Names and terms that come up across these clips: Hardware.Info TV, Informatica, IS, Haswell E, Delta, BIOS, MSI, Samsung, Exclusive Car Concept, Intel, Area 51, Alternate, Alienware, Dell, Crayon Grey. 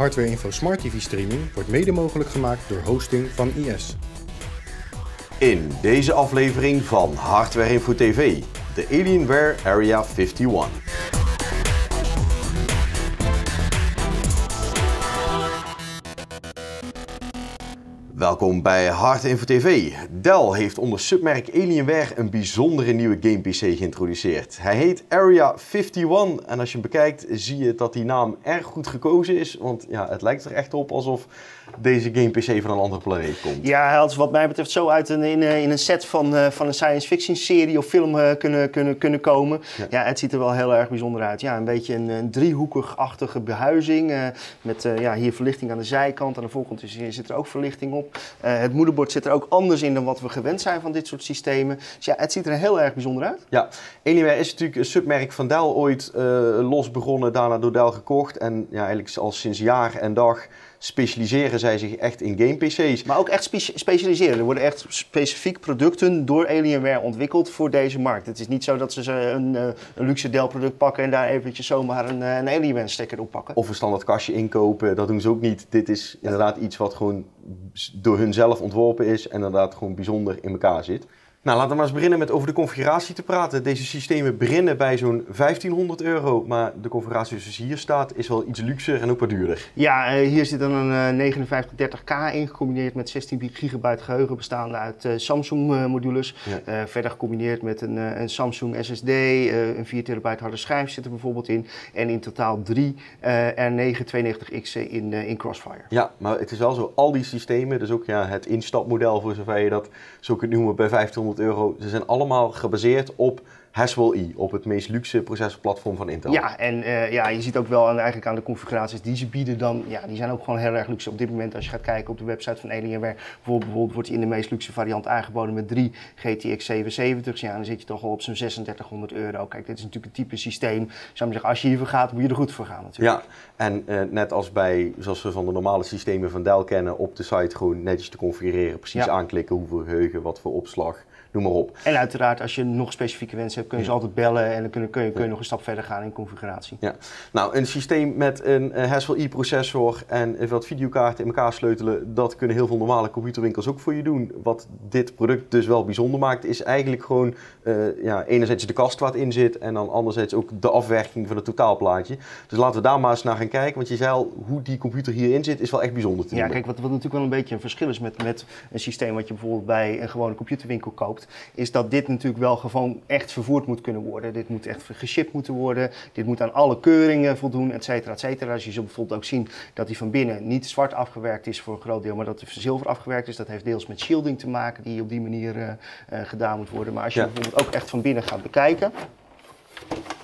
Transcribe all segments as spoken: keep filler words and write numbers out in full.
Hardware.Info Smart T V streaming wordt mede mogelijk gemaakt door hosting van I S. In deze aflevering van Hardware.Info T V, de Alienware Area vijfenvijftig. Welkom bij Hardware.Info T V. Dell heeft onder submerk Alienware een bijzondere nieuwe game P C geïntroduceerd. Hij heet Area vijfenvijftig en als je hem bekijkt zie je dat die naam erg goed gekozen is. Want ja, het lijkt er echt op alsof deze game P C van een andere planeet komt. Ja, hij had wat mij betreft zo uit een, in, in een set van, uh, van een science fiction serie of film uh, kunnen, kunnen, kunnen komen. Ja. Ja, het ziet er wel heel erg bijzonder uit. Ja, een beetje een, een driehoekig-achtige behuizing. Uh, met uh, ja, hier verlichting aan de zijkant, aan de voorkant is, zit er ook verlichting op. Uh, het moederbord zit er ook anders in dan wat we gewend zijn van dit soort systemen. Dus ja, het ziet er heel erg bijzonder uit. Ja, Alienware is natuurlijk een submerk van Dell ooit uh, los begonnen, daarna door Dell gekocht. En ja, eigenlijk al sinds jaar en dag specialiseren zij zich echt in game P C's. Maar ook echt spe specialiseren. Er worden echt specifiek producten door Alienware ontwikkeld voor deze markt. Het is niet zo dat ze een, een luxe Dell product pakken en daar eventjes zomaar een, een Alienware stekker op pakken. Of een standaard kastje inkopen, dat doen ze ook niet. Dit is inderdaad iets wat gewoon door hun zelf ontworpen is en inderdaad gewoon bijzonder in elkaar zit. Nou, laten we maar eens beginnen met over de configuratie te praten. Deze systemen beginnen bij zo'n vijftienhonderd euro, maar de configuratie zoals hier staat is wel iets luxer en ook wat duurder. Ja, hier zit dan een vijfenvijftig dertig K in, gecombineerd met zestien gigabyte geheugen bestaande uit Samsung modules. Ja. Uh, verder gecombineerd met een, een Samsung S S D, uh, een vier terabyte harde schijf zit er bijvoorbeeld in. En in totaal drie uh, R negen tweehonderdnegentig X in, uh, in Crossfire. Ja, maar het is wel zo, al die systemen, dus ook ja, het instapmodel voor zover je dat zo kunt noemen bij vijftienhonderd euro. Ze zijn allemaal gebaseerd op Haswell E, op het meest luxe processorplatform van Intel. Ja, en uh, ja, je ziet ook wel aan, eigenlijk aan de configuraties die ze bieden dan, ja, die zijn ook gewoon heel erg luxe. Op dit moment, als je gaat kijken op de website van Alienware, bijvoorbeeld, bijvoorbeeld wordt die in de meest luxe variant aangeboden met drie G T X zevenenzeventig's. Ja, dan zit je toch al op zo'n zesentwintighonderd euro. Kijk, dit is natuurlijk een type systeem. Zou zeggen, als je hiervoor gaat, moet je er goed voor gaan natuurlijk. Ja, en uh, net als bij, zoals we van de normale systemen van Dell kennen, op de site gewoon netjes te configureren, precies ja. Aanklikken hoeveel geheugen, wat voor opslag. Noem maar op. En uiteraard, als je nog specifieke wensen hebt, kun je ja. Ze altijd bellen en dan kun je, kun je, kun je nog een stap verder gaan in configuratie. Ja. Nou, een systeem met een Haswell E processor en wat videokaarten in elkaar sleutelen, dat kunnen heel veel normale computerwinkels ook voor je doen. Wat dit product dus wel bijzonder maakt, is eigenlijk gewoon uh, ja, enerzijds de kast waar het in zit en dan anderzijds ook de afwerking van het totaalplaatje. Dus laten we daar maar eens naar gaan kijken, want je zei al, hoe die computer hierin zit, is wel echt bijzonder te noemen. Ja, kijk, wat, wat natuurlijk wel een beetje een verschil is met, met een systeem wat je bijvoorbeeld bij een gewone computerwinkel koopt, is dat dit natuurlijk wel gewoon echt vervoerd moet kunnen worden. Dit moet echt geshipped moeten worden. Dit moet aan alle keuringen voldoen, et cetera, et cetera. Dus je zult bijvoorbeeld ook zien dat die van binnen niet zwart afgewerkt is voor een groot deel, maar dat het zilver afgewerkt is. Dat heeft deels met shielding te maken, die op die manier uh, uh, gedaan moet worden. Maar als je ja. bijvoorbeeld ook echt van binnen gaat bekijken,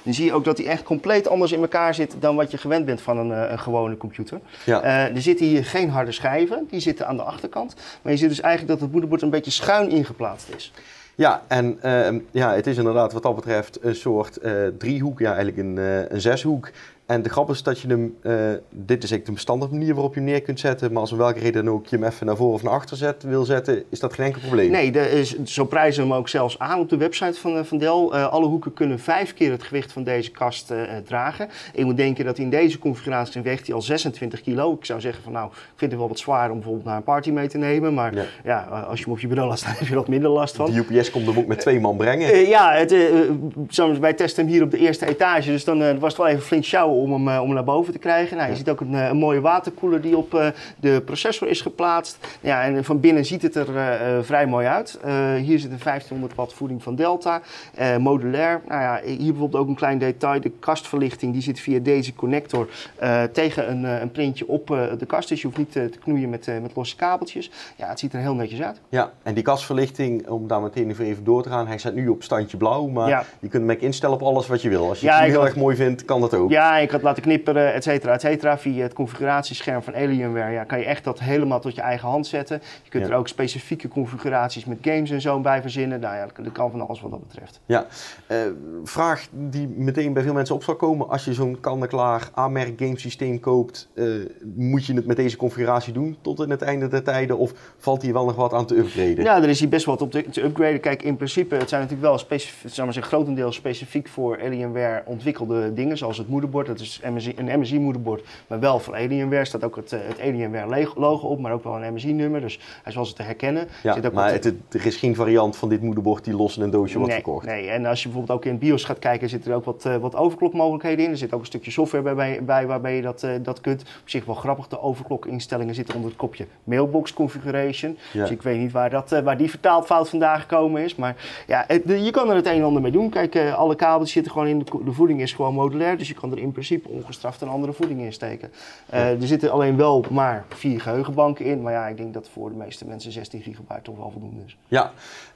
dan zie je ook dat hij echt compleet anders in elkaar zit dan wat je gewend bent van een, een gewone computer. Ja. Uh, er zitten hier geen harde schijven, die zitten aan de achterkant. Maar je ziet dus eigenlijk dat het moederbord een beetje schuin ingeplaatst is. Ja, en uh, ja, het is inderdaad wat dat betreft een soort uh, driehoek, ja eigenlijk een, uh, een zeshoek. En de grap is dat je hem, uh, dit is eigenlijk de standaard manier waarop je hem neer kunt zetten, maar als om welke reden dan ook je hem even naar voren of naar achter zet, wil zetten, is dat geen enkel probleem. Nee, de, is, zo prijzen we hem ook zelfs aan op de website van, uh, van Dell. Uh, alle hoeken kunnen vijf keer het gewicht van deze kast uh, dragen. Ik moet denken dat in deze configuratie weegt hij al zesentwintig kilo. Ik zou zeggen van nou, ik vind het wel wat zwaar om bijvoorbeeld naar een party mee te nemen, maar ja, ja als je hem op je bureau laat staan heb je wat minder last van. De U P S komt hem ook met twee man brengen. Uh, uh, ja, het, uh, wij testen hem hier op de eerste etage, dus dan uh, was het wel even flink sjouwen om hem, om hem naar boven te krijgen. Nou, je ziet ook een, een mooie waterkoeler die op uh, de processor is geplaatst. Ja, en van binnen ziet het er uh, vrij mooi uit. Uh, hier zit een vijftienhonderd watt voeding van Delta, uh, modulair. Nou ja, hier bijvoorbeeld ook een klein detail. De kastverlichting die zit via deze connector uh, tegen een, uh, een printje op uh, de kast. Dus je hoeft niet uh, te knoeien met, uh, met losse kabeltjes. Ja, het ziet er heel netjes uit. Ja, en die kastverlichting, om daar meteen even door te gaan, hij staat nu op standje blauw, maar ja. je kunt hem ook instellen op alles wat je wil. Als je ja, het heel erg mooi vindt, kan dat ook. Ja, ik had laten knipperen, et cetera, et cetera. Via het configuratiescherm van Alienware ja, kan je echt dat helemaal tot je eigen hand zetten. Je kunt ja. er ook specifieke configuraties met games en zo bij verzinnen. Nou ja, dat kan van alles wat dat betreft. Ja, uh, vraag die meteen bij veel mensen op zal komen. Als je zo'n kant-en-klaar aanmerk gamesysteem koopt, uh, moet je het met deze configuratie doen tot in het einde der tijden? Of valt hier wel nog wat aan te upgraden? Ja, er is hier best wat op te, te upgraden. Kijk, in principe, het zijn natuurlijk wel specif- zou maar zeggen, grotendeels specifiek voor Alienware ontwikkelde dingen, zoals het moederbord. dat is M S I, een M S I moederbord, maar wel van Alienware. Staat ook het, het Alienware logo op, maar ook wel een M S I nummer, dus hij is wel te herkennen. Ja, zit ook maar het, er is geen variant van dit moederbord die los in een doosje wordt nee, verkocht. Nee, en als je bijvoorbeeld ook in BIOS gaat kijken, zitten er ook wat, wat overklokmogelijkheden in. Er zit ook een stukje software bij, bij waarbij je dat, dat kunt. Op zich wel grappig, de overklokinstellingen zitten onder het kopje mailbox configuration. Ja. Dus ik weet niet waar, dat, waar die vertaalfout vandaan gekomen is, maar ja, het, je kan er het een en ander mee doen. Kijk, alle kabels zitten gewoon in, de, de voeding is gewoon modulair, dus je kan er in principe ongestraft een andere voeding in steken. Ja. Uh, er zitten alleen wel maar vier geheugenbanken in, maar ja, ik denk dat voor de meeste mensen zestien gigabyte toch wel voldoende is. Ja.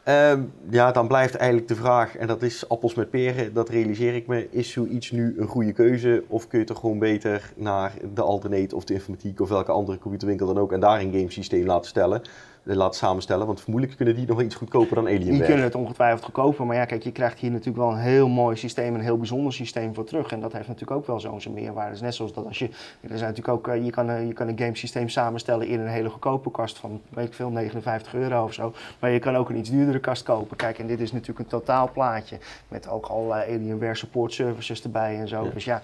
Uh, ja, dan blijft eigenlijk de vraag, en dat is appels met peren, dat realiseer ik me, is zoiets nu een goede keuze of kun je toch gewoon beter naar de Alternate of de Informatica of welke andere computerwinkel dan ook en daar een gamesysteem laten stellen? Laat samenstellen, want vermoedelijk kunnen die nog iets goedkoper dan Alienware. Die kunnen het ongetwijfeld goedkoper, maar ja, kijk, je krijgt hier natuurlijk wel een heel mooi systeem, een heel bijzonder systeem voor terug. En dat heeft natuurlijk ook wel zo'n meerwaarde. Dus net zoals dat als je, er zijn natuurlijk ook, je kan, je kan een gamesysteem samenstellen in een hele goedkope kast van, weet ik veel, negenenvijftig euro of zo. Maar je kan ook een iets duurdere kast kopen. Kijk, en dit is natuurlijk een totaal plaatje met ook allerlei Alienware support services erbij en zo. Ja. Dus ja,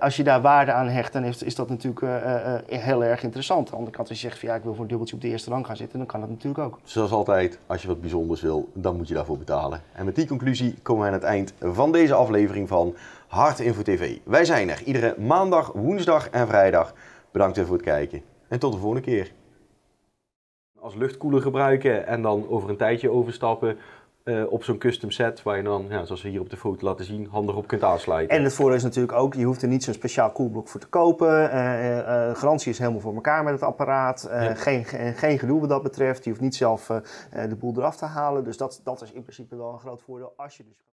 als je daar waarde aan hecht, dan is dat natuurlijk heel erg interessant. Aan de andere kant, als je zegt van ja, ik wil voor een dubbeltje op de eerste rang gaan zitten, kan dat natuurlijk ook. Zoals altijd, als je wat bijzonders wil, dan moet je daarvoor betalen. En met die conclusie komen we aan het eind van deze aflevering van Hardware.Info T V. Wij zijn er iedere maandag, woensdag en vrijdag. Bedankt weer voor het kijken en tot de volgende keer. Als luchtkoeler gebruiken en dan over een tijdje overstappen Uh, op zo'n custom set waar je dan, ja, zoals we hier op de foto laten zien, handig op kunt aansluiten. En het voordeel is natuurlijk ook, je hoeft er niet zo'n speciaal koelblok voor te kopen. Uh, uh, garantie is helemaal voor elkaar met het apparaat. Uh, ja. geen, geen gedoe wat dat betreft. Je hoeft niet zelf uh, de boel eraf te halen. Dus dat, dat is in principe wel een groot voordeel als je dus...